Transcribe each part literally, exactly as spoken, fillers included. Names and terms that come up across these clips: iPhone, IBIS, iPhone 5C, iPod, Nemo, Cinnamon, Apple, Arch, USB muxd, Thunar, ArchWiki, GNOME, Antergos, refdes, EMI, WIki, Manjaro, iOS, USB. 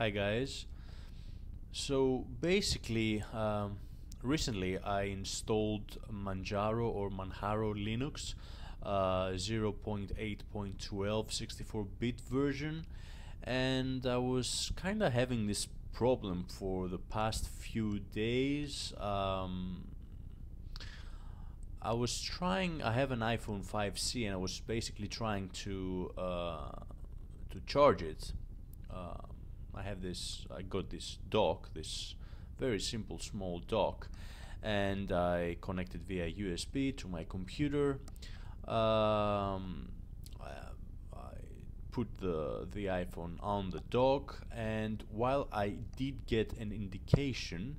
Hi guys. So basically um, recently I installed Manjaro or Manjaro Linux uh, zero point eight point twelve sixty-four bit version, and I was kinda having this problem for the past few days. um, I was trying, I have an iPhone five C and I was basically trying to uh, to charge it. uh, I have this, I got this dock, this very simple small dock, and I connected via U S B to my computer. um, I put the, the iPhone on the dock, and while I did get an indication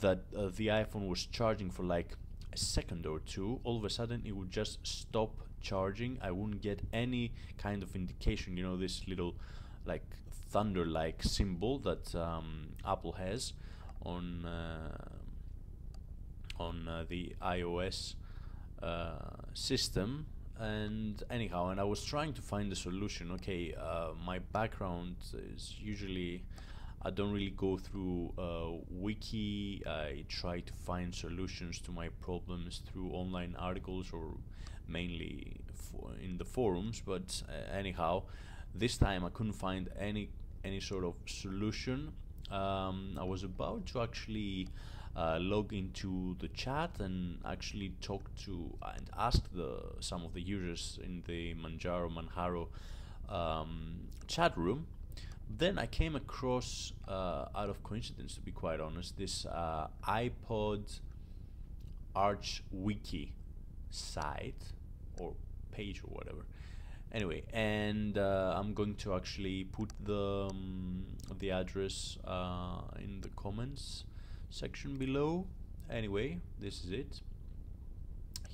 that uh, the iPhone was charging for like a second or two, all of a sudden it would just stop charging. I wouldn't get any kind of indication, you know, this little like thunder like symbol that um, Apple has on uh, on uh, the iOS uh, system. And anyhow, and I was trying to find a solution. Okay, uh, my background is usually, I don't really go through uh, wiki. I try to find solutions to my problems through online articles or mainly for in the forums, but uh, anyhow, this time I couldn't find any any sort of solution. um, I was about to actually uh, log into the chat and actually talk to and ask the some of the users in the Manjaro Manjaro um, chat room. Then I came across, uh, out of coincidence to be quite honest, this uh, iPod ArchWiki site or page or whatever. Anyway, and uh, I'm going to actually put the um, the address uh, in the comments section below. Anyway, this is it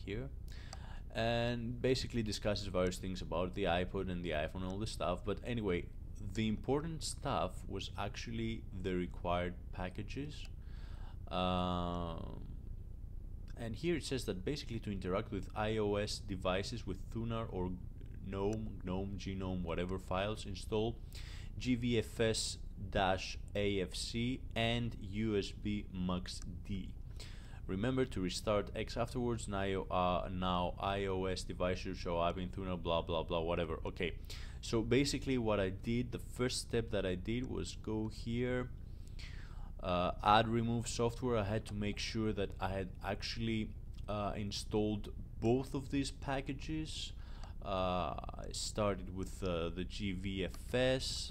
here, and basically discusses various things about the iPod and the iPhone and all this stuff. But anyway, the important stuff was actually the required packages. Uh, and here it says that basically to interact with iOS devices with Thunar or GNOME, GNOME, GNOME, whatever files, install G V F S A F C and U S B muxd. Remember to restart X afterwards. Now, uh, now iOS devices show up in Thunar, blah blah blah, whatever. Okay, so basically what I did, the first step that I did was go here, uh, add remove software. I had to make sure that I had actually uh, installed both of these packages. Uh, I started with uh, the G V F S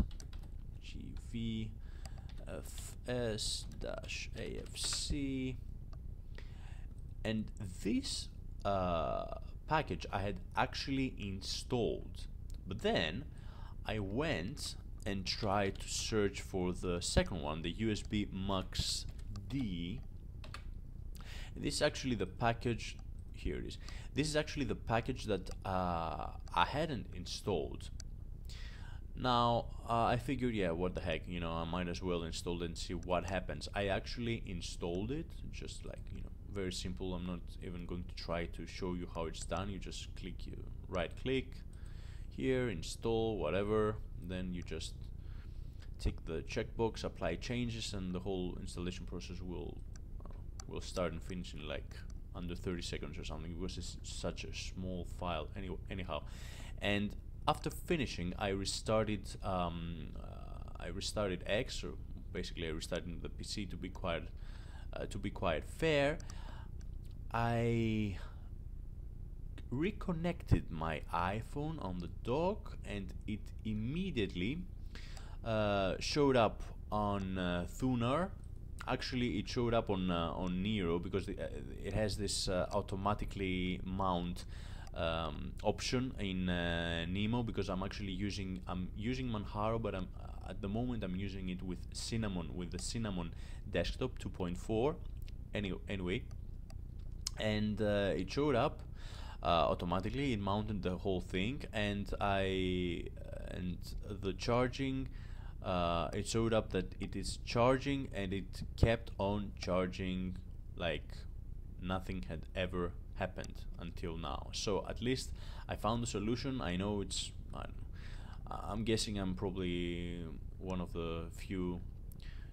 A F C, and this uh, package I had actually installed, but then I went and tried to search for the second one, the U S B muxd. This is actually the package. Here it is. This is actually the package that uh, I hadn't installed. Now uh, I figured, yeah, what the heck, you know, I might as well install it and see what happens. I actually installed it, just like, you know, very simple. I'm not even going to try to show you how it's done. You just click, you right click here, install whatever, then you just tick the checkbox, apply changes, and the whole installation process will uh, will start and finish in like under thirty seconds or something, because it's such a small file. Anyway, anyhow, and after finishing, I restarted. Um, uh, I restarted X, or basically I restarted the P C to be quite, uh, to be quite fair. I reconnected my iPhone on the dock, and it immediately uh, showed up on uh, Thunar. Actually, it showed up on uh, on Nero, because the, uh, it has this uh, automatically mount um, option in uh, Nemo, because I'm actually using I'm using Manjaro, but I'm uh, at the moment I'm using it with Cinnamon, with the Cinnamon desktop two point four. Any, anyway, and uh, it showed up uh, automatically. It mounted the whole thing, and I and the charging. Uh, it showed up that it is charging, and it kept on charging like nothing had ever happened until now. So at least I found the solution. I know it's, I don't know, I'm guessing I'm probably one of the few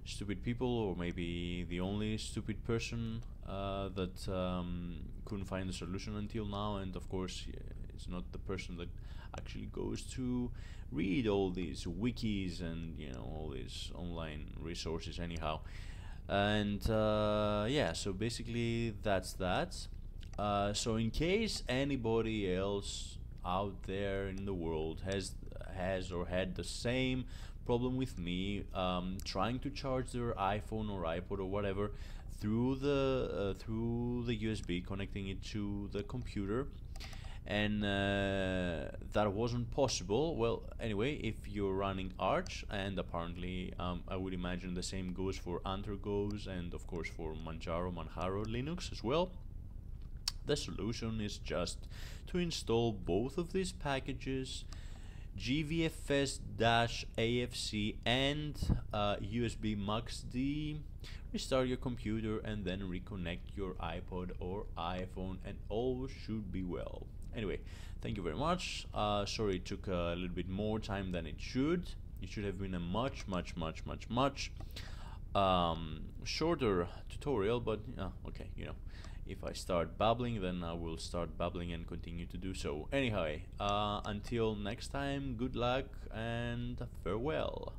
stupid people, or maybe the only stupid person uh, that um, couldn't find a solution until now. And of course, it's not the person that actually goes to read all these wikis and, you know, all these online resources anyhow. And uh, yeah, so basically that's that. Uh, so in case anybody else out there in the world has has or had the same problem with me, um, trying to charge their iPhone or iPod or whatever through the uh, through the U S B, connecting it to the computer, and uh, that wasn't possible. Well, anyway, if you're running Arch, and apparently um, I would imagine the same goes for Antergos and of course for Manjaro, Manjaro Linux as well, the solution is just to install both of these packages, G V F S A F C and uh, U S B muxd, restart your computer and then reconnect your iPod or iPhone, and all should be well. Anyway, thank you very much. Uh, sorry it took a little bit more time than it should. It should have been a much, much, much, much, much um, shorter tutorial, but uh, okay, you know, if I start babbling, then I will start babbling and continue to do so. Anyway, uh, until next time, good luck and farewell.